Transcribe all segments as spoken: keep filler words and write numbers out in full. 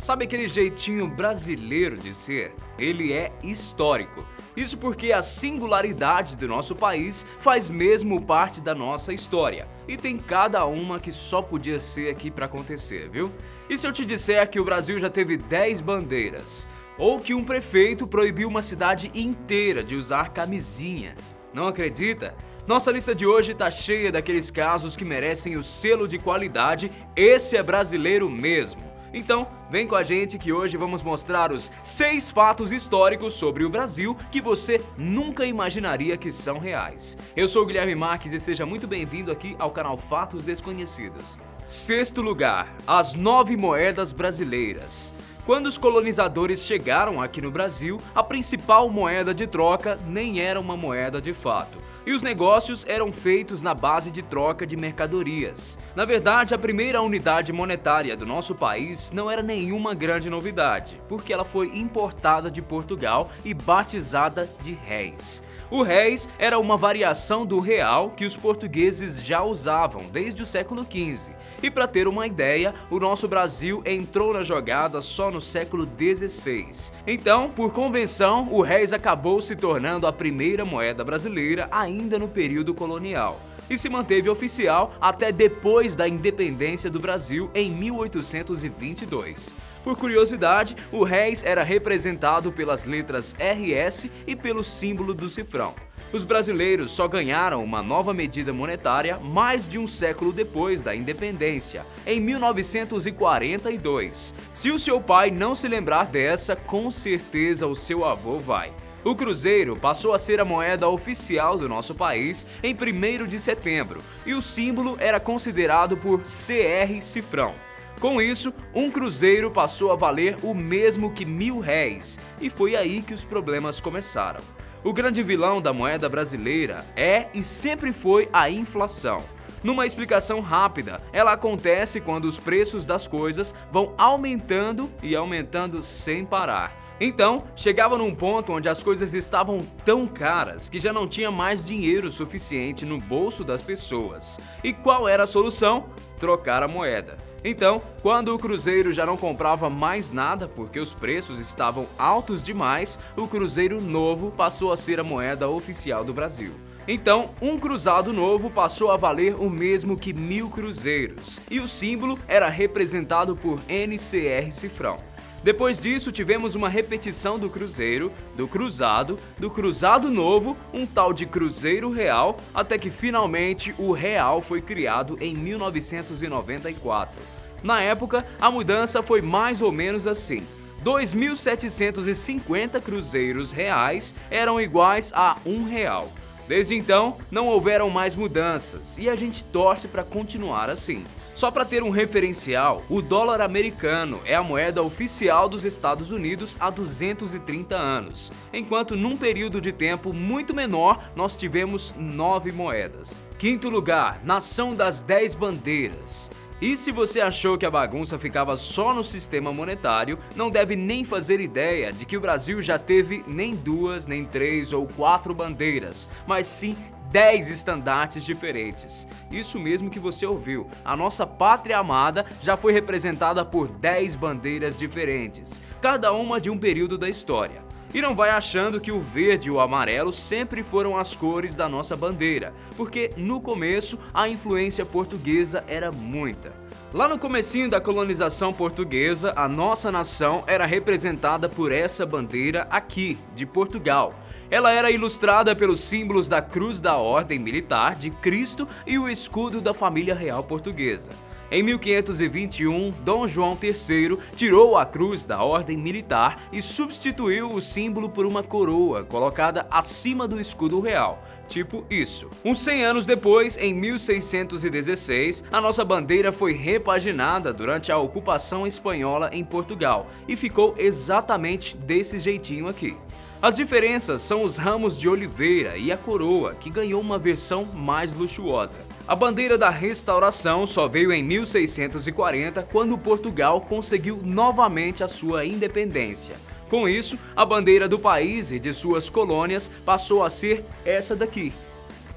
Sabe aquele jeitinho brasileiro de ser? Ele é histórico. Isso porque a singularidade do nosso país faz mesmo parte da nossa história. E tem cada uma que só podia ser aqui pra acontecer, viu? E se eu te disser que o Brasil já teve dez bandeiras? Ou que um prefeito proibiu uma cidade inteira de usar camisinha? Não acredita? Nossa lista de hoje tá cheia daqueles casos que merecem o selo de qualidade. Esse é brasileiro mesmo. Então, vem com a gente que hoje vamos mostrar os seis fatos históricos sobre o Brasil que você nunca imaginaria que são reais. Eu sou o Guilherme Marques e seja muito bem-vindo aqui ao canal Fatos Desconhecidos. Sexto lugar, as nove moedas brasileiras. Quando os colonizadores chegaram aqui no Brasil, a principal moeda de troca nem era uma moeda de fato. E os negócios eram feitos na base de troca de mercadorias. Na verdade, a primeira unidade monetária do nosso país não era nenhuma grande novidade, porque ela foi importada de Portugal e batizada de réis. O réis era uma variação do real que os portugueses já usavam desde o século quinze. E para ter uma ideia, o nosso Brasil entrou na jogada só no século dezesseis. Então, por convenção, o réis acabou se tornando a primeira moeda brasileira ainda ainda no período colonial, e se manteve oficial até depois da independência do Brasil em mil oitocentos e vinte e dois. Por curiosidade, o réis era representado pelas letras R S e pelo símbolo do cifrão. Os brasileiros só ganharam uma nova medida monetária mais de um século depois da independência, em mil novecentos e quarenta e dois. Se o seu pai não se lembrar dessa, com certeza o seu avô vai. O cruzeiro passou a ser a moeda oficial do nosso país em primeiro de setembro e o símbolo era considerado por C R Cifrão. Com isso, um cruzeiro passou a valer o mesmo que mil réis e foi aí que os problemas começaram. O grande vilão da moeda brasileira é e sempre foi a inflação. Numa explicação rápida, ela acontece quando os preços das coisas vão aumentando e aumentando sem parar. Então, chegava num ponto onde as coisas estavam tão caras que já não tinha mais dinheiro suficiente no bolso das pessoas. E qual era a solução? Trocar a moeda. Então, quando o cruzeiro já não comprava mais nada porque os preços estavam altos demais, o cruzeiro novo passou a ser a moeda oficial do Brasil. Então, um cruzado novo passou a valer o mesmo que mil cruzeiros, e o símbolo era representado por N C R Cifrão. Depois disso, tivemos uma repetição do cruzeiro, do cruzado, do cruzado novo, um tal de cruzeiro real, até que finalmente o real foi criado em mil novecentos e noventa e quatro. Na época, a mudança foi mais ou menos assim. dois mil setecentos e cinquenta cruzeiros reais eram iguais a um real. Desde então, não houveram mais mudanças e a gente torce para continuar assim. Só para ter um referencial, o dólar americano é a moeda oficial dos Estados Unidos há duzentos e trinta anos, enquanto num período de tempo muito menor nós tivemos nove moedas. Quinto lugar, nação das dez bandeiras. E se você achou que a bagunça ficava só no sistema monetário, não deve nem fazer ideia de que o Brasil já teve nem duas, nem três ou quatro bandeiras, mas sim dez estandartes diferentes. Isso mesmo que você ouviu, a nossa pátria amada já foi representada por dez bandeiras diferentes, cada uma de um período da história. E não vai achando que o verde e o amarelo sempre foram as cores da nossa bandeira, porque no começo a influência portuguesa era muita. Lá no comecinho da colonização portuguesa, a nossa nação era representada por essa bandeira aqui, de Portugal. Ela era ilustrada pelos símbolos da Cruz da Ordem Militar de Cristo e o escudo da família real portuguesa. Em mil quinhentos e vinte e um, Dom João terceiro tirou a cruz da ordem militar e substituiu o símbolo por uma coroa colocada acima do escudo real, tipo isso. Uns cem anos depois, em mil seiscentos e dezesseis, a nossa bandeira foi repaginada durante a ocupação espanhola em Portugal e ficou exatamente desse jeitinho aqui. As diferenças são os ramos de oliveira e a coroa, que ganhou uma versão mais luxuosa. A bandeira da restauração só veio em mil seiscentos e quarenta, quando Portugal conseguiu novamente a sua independência. Com isso, a bandeira do país e de suas colônias passou a ser essa daqui.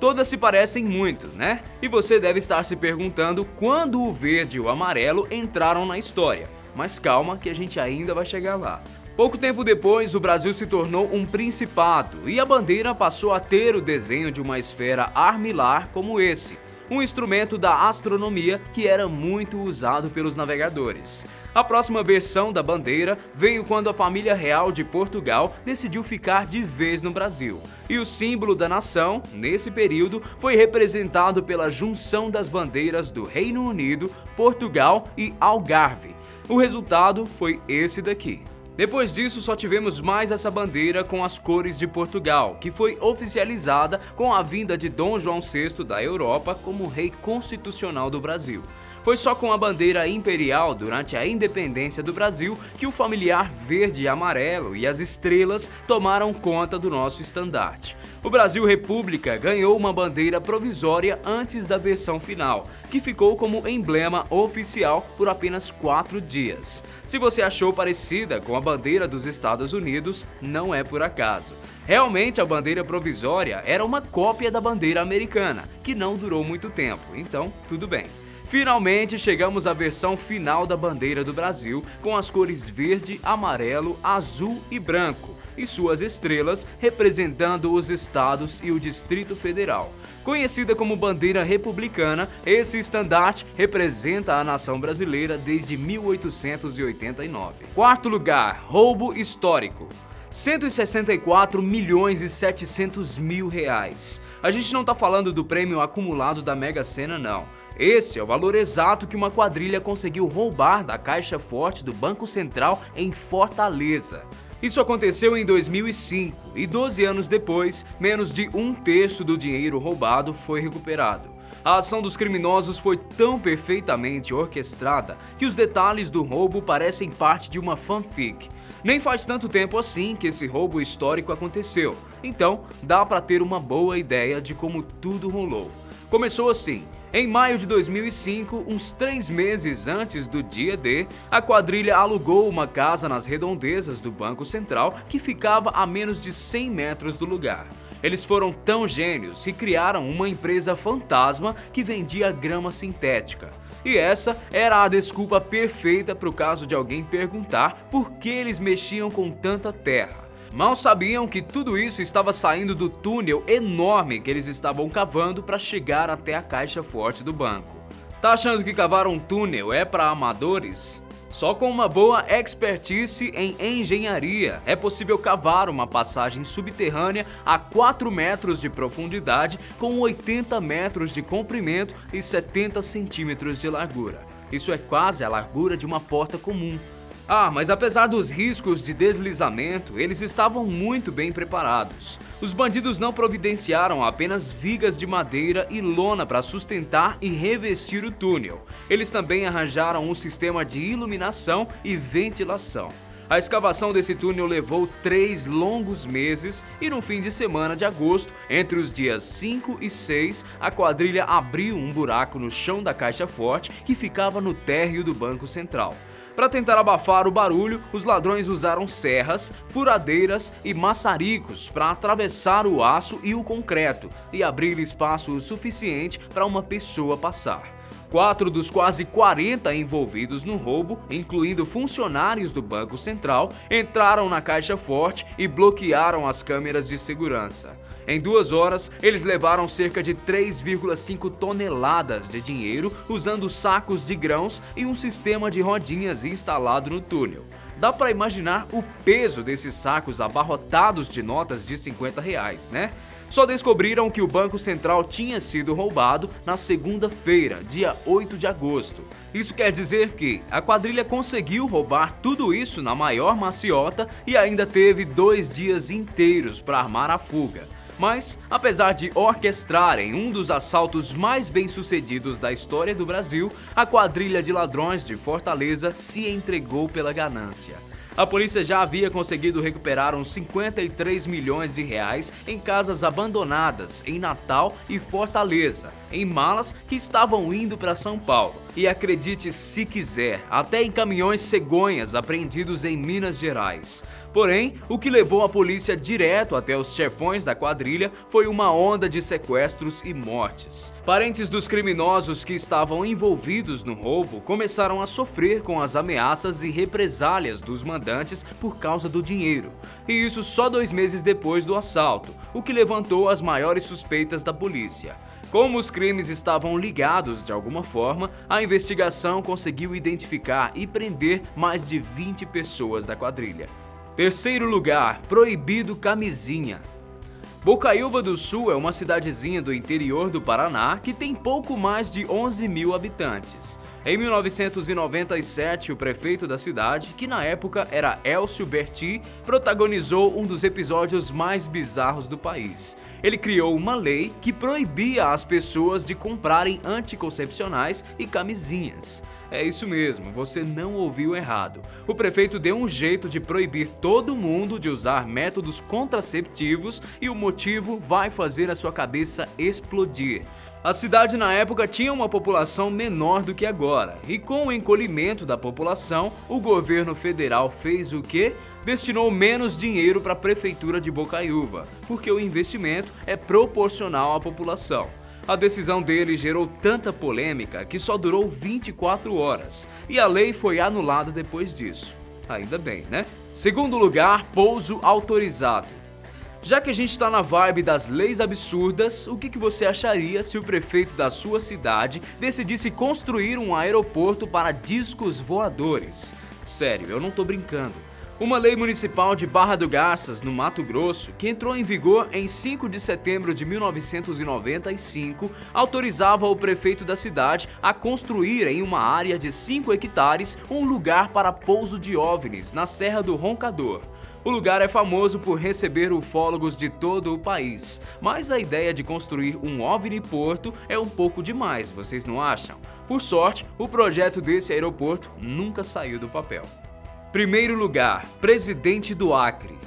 Todas se parecem muito, né? E você deve estar se perguntando quando o verde e o amarelo entraram na história. Mas calma que a gente ainda vai chegar lá. Pouco tempo depois, o Brasil se tornou um principado e a bandeira passou a ter o desenho de uma esfera armilar como esse, um instrumento da astronomia que era muito usado pelos navegadores. A próxima versão da bandeira veio quando a família real de Portugal decidiu ficar de vez no Brasil. E o símbolo da nação, nesse período, foi representado pela junção das bandeiras do Reino Unido, Portugal e Algarve. O resultado foi esse daqui. Depois disso, só tivemos mais essa bandeira com as cores de Portugal, que foi oficializada com a vinda de Dom João sexto da Europa como rei constitucional do Brasil. Foi só com a bandeira imperial durante a independência do Brasil que o familiar verde e amarelo e as estrelas tomaram conta do nosso estandarte. O Brasil República ganhou uma bandeira provisória antes da versão final, que ficou como emblema oficial por apenas quatro dias. Se você achou parecida com a bandeira dos Estados Unidos, não é por acaso. Realmente a bandeira provisória era uma cópia da bandeira americana, que não durou muito tempo, então tudo bem. Finalmente chegamos à versão final da bandeira do Brasil, com as cores verde, amarelo, azul e branco, e suas estrelas representando os estados e o Distrito Federal. Conhecida como bandeira republicana, esse estandarte representa a nação brasileira desde mil oitocentos e oitenta e nove. Quarto lugar, roubo histórico. cento e sessenta e quatro milhões e setecentos mil reais. A gente não tá falando do prêmio acumulado da Mega Sena, não. Esse é o valor exato que uma quadrilha conseguiu roubar da Caixa Forte do Banco Central em Fortaleza. Isso aconteceu em dois mil e cinco e doze anos depois, menos de um terço do dinheiro roubado foi recuperado. A ação dos criminosos foi tão perfeitamente orquestrada que os detalhes do roubo parecem parte de uma fanfic. Nem faz tanto tempo assim que esse roubo histórico aconteceu, então dá pra ter uma boa ideia de como tudo rolou. Começou assim. Em maio de dois mil e cinco, uns três meses antes do dia D, a quadrilha alugou uma casa nas redondezas do Banco Central que ficava a menos de cem metros do lugar. Eles foram tão gênios que criaram uma empresa fantasma que vendia grama sintética. E essa era a desculpa perfeita para o caso de alguém perguntar por que eles mexiam com tanta terra. Mal sabiam que tudo isso estava saindo do túnel enorme que eles estavam cavando para chegar até a Caixa Forte do banco. Tá achando que cavar um túnel é para amadores? Só com uma boa expertise em engenharia é possível cavar uma passagem subterrânea a quatro metros de profundidade com oitenta metros de comprimento e setenta centímetros de largura. Isso é quase a largura de uma porta comum. Ah, mas apesar dos riscos de deslizamento, eles estavam muito bem preparados. Os bandidos não providenciaram apenas vigas de madeira e lona para sustentar e revestir o túnel. Eles também arranjaram um sistema de iluminação e ventilação. A escavação desse túnel levou três longos meses e no fim de semana de agosto, entre os dias cinco e seis, a quadrilha abriu um buraco no chão da Caixa Forte que ficava no térreo do Banco Central. Para tentar abafar o barulho, os ladrões usaram serras, furadeiras e maçaricos para atravessar o aço e o concreto e abrir espaço o suficiente para uma pessoa passar. Quatro dos quase quarenta envolvidos no roubo, incluindo funcionários do Banco Central, entraram na Caixa Forte e bloquearam as câmeras de segurança. Em duas horas, eles levaram cerca de três vírgula cinco toneladas de dinheiro usando sacos de grãos e um sistema de rodinhas instalado no túnel. Dá pra imaginar o peso desses sacos abarrotados de notas de cinquenta reais, né? Só descobriram que o Banco Central tinha sido roubado na segunda-feira, dia oito de agosto. Isso quer dizer que a quadrilha conseguiu roubar tudo isso na maior maciota e ainda teve dois dias inteiros para armar a fuga. Mas, apesar de orquestrarem um dos assaltos mais bem-sucedidos da história do Brasil, a quadrilha de ladrões de Fortaleza se entregou pela ganância. A polícia já havia conseguido recuperar uns cinquenta e três milhões de reais em casas abandonadas em Natal e Fortaleza, em malas que estavam indo para São Paulo. E acredite se quiser, até em caminhões cegonhas apreendidos em Minas Gerais. Porém, o que levou a polícia direto até os chefões da quadrilha foi uma onda de sequestros e mortes. Parentes dos criminosos que estavam envolvidos no roubo começaram a sofrer com as ameaças e represálias dos mandantes por causa do dinheiro. E isso só dois meses depois do assalto, o que levantou as maiores suspeitas da polícia. Como os crimes estavam ligados de alguma forma, a investigação conseguiu identificar e prender mais de vinte pessoas da quadrilha. Terceiro lugar, proibido camisinha. Bocaiúva do Sul é uma cidadezinha do interior do Paraná que tem pouco mais de onze mil habitantes. Em mil novecentos e noventa e sete, o prefeito da cidade, que na época era Elcio Berti, protagonizou um dos episódios mais bizarros do país. Ele criou uma lei que proibia as pessoas de comprarem anticoncepcionais e camisinhas. É isso mesmo, você não ouviu errado. O prefeito deu um jeito de proibir todo mundo de usar métodos contraceptivos e o motivo vai fazer a sua cabeça explodir. A cidade na época tinha uma população menor do que agora, e com o encolhimento da população, o governo federal fez o quê? Destinou menos dinheiro para a prefeitura de Bocaiúva, porque o investimento é proporcional à população. A decisão dele gerou tanta polêmica que só durou vinte e quatro horas, e a lei foi anulada depois disso. Ainda bem, né? Segundo lugar, pouso autorizado. Já que a gente está na vibe das leis absurdas, o que, que você acharia se o prefeito da sua cidade decidisse construir um aeroporto para discos voadores? Sério, eu não tô brincando. Uma lei municipal de Barra do Garças, no Mato Grosso, que entrou em vigor em cinco de setembro de mil novecentos e noventa e cinco, autorizava o prefeito da cidade a construir em uma área de cinco hectares um lugar para pouso de OVNIs na Serra do Roncador. O lugar é famoso por receber ufólogos de todo o país, mas a ideia de construir um OVNI porto é um pouco demais, vocês não acham? Por sorte, o projeto desse aeroporto nunca saiu do papel. Primeiro lugar, presidente do Acre.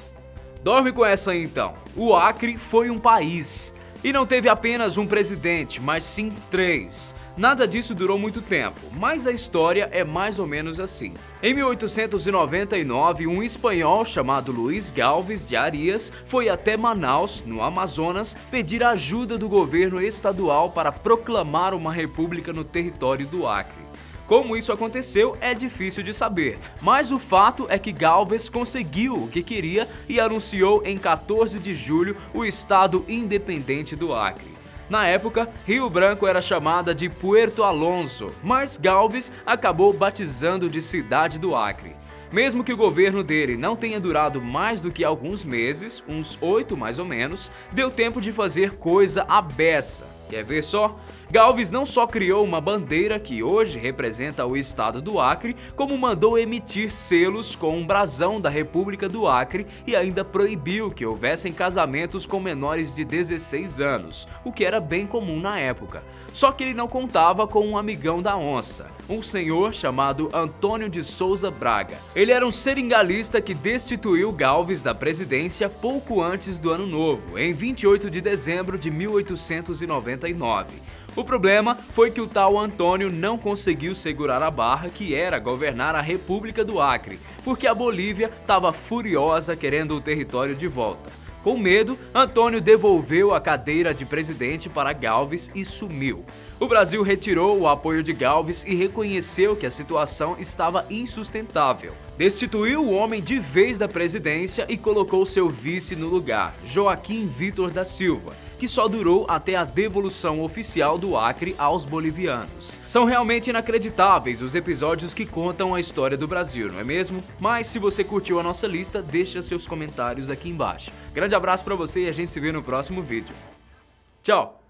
Dorme com essa aí, então. O Acre foi um país. E não teve apenas um presidente, mas sim três. Nada disso durou muito tempo, mas a história é mais ou menos assim. Em mil oitocentos e noventa e nove, um espanhol chamado Luiz Galvez de Arias foi até Manaus, no Amazonas, pedir ajuda do governo estadual para proclamar uma república no território do Acre. Como isso aconteceu é difícil de saber, mas o fato é que Galvez conseguiu o que queria e anunciou em quatorze de julho o Estado Independente do Acre. Na época, Rio Branco era chamada de Puerto Alonso, mas Galvez acabou batizando de Cidade do Acre. Mesmo que o governo dele não tenha durado mais do que alguns meses, uns oito mais ou menos, deu tempo de fazer coisa à beça. Quer ver só? Galvez não só criou uma bandeira que hoje representa o estado do Acre, como mandou emitir selos com um brasão da República do Acre e ainda proibiu que houvessem casamentos com menores de dezesseis anos, o que era bem comum na época. Só que ele não contava com um amigão da onça, um senhor chamado Antônio de Souza Braga. Ele era um seringalista que destituiu Galvez da presidência pouco antes do Ano Novo, em vinte e oito de dezembro de mil oitocentos e noventa. O problema foi que o tal Antônio não conseguiu segurar a barra que era governar a República do Acre, porque a Bolívia estava furiosa querendo o território de volta. Com medo, Antônio devolveu a cadeira de presidente para Galvez e sumiu. O Brasil retirou o apoio de Galvez e reconheceu que a situação estava insustentável. Destituiu o homem de vez da presidência e colocou seu vice no lugar, Joaquim Vitor da Silva, que só durou até a devolução oficial do Acre aos bolivianos. São realmente inacreditáveis os episódios que contam a história do Brasil, não é mesmo? Mas se você curtiu a nossa lista, deixa seus comentários aqui embaixo. Grande abraço pra você e a gente se vê no próximo vídeo. Tchau!